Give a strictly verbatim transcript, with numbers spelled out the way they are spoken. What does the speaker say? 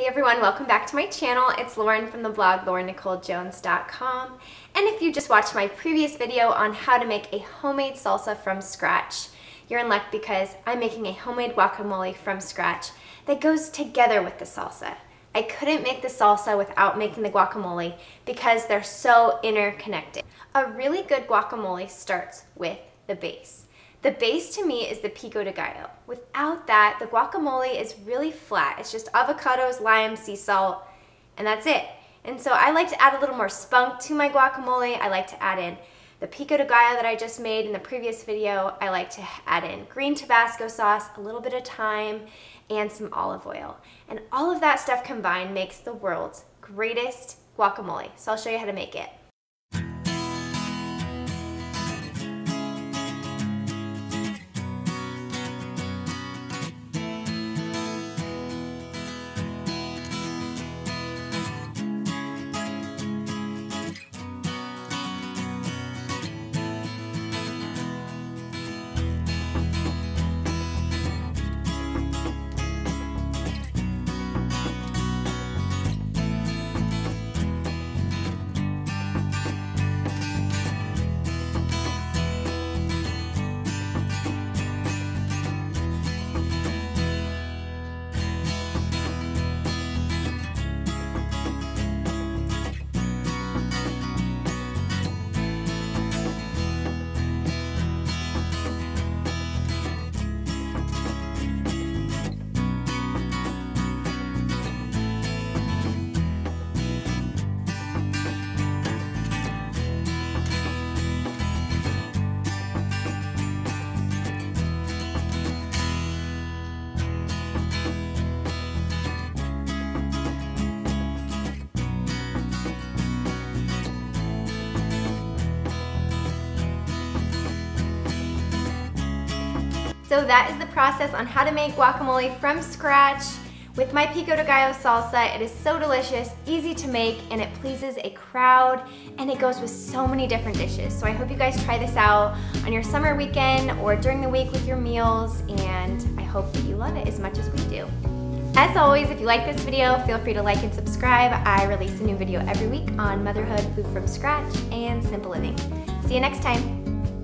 Hey everyone, welcome back to my channel. It's Lauren from the blog lauren nicole jones dot com, and if you just watched my previous video on how to make a homemade salsa from scratch, you're in luck because I'm making a homemade guacamole from scratch that goes together with the salsa. I couldn't make the salsa without making the guacamole because they're so interconnected. A really good guacamole starts with the base. The base to me is the pico de gallo. Without that, the guacamole is really flat. It's just avocados, lime, sea salt, and that's it. And so I like to add a little more spunk to my guacamole. I like to add in the pico de gallo that I just made in the previous video. I like to add in green Tabasco sauce, a little bit of thyme, and some olive oil. And all of that stuff combined makes the world's greatest guacamole. So I'll show you how to make it. So that is the process on how to make guacamole from scratch with my pico de gallo salsa. It is so delicious, easy to make, and it pleases a crowd, and it goes with so many different dishes. So I hope you guys try this out on your summer weekend or during the week with your meals, and I hope that you love it as much as we do. As always, if you like this video, feel free to like and subscribe. I release a new video every week on motherhood, food from scratch, and simple living. See you next time.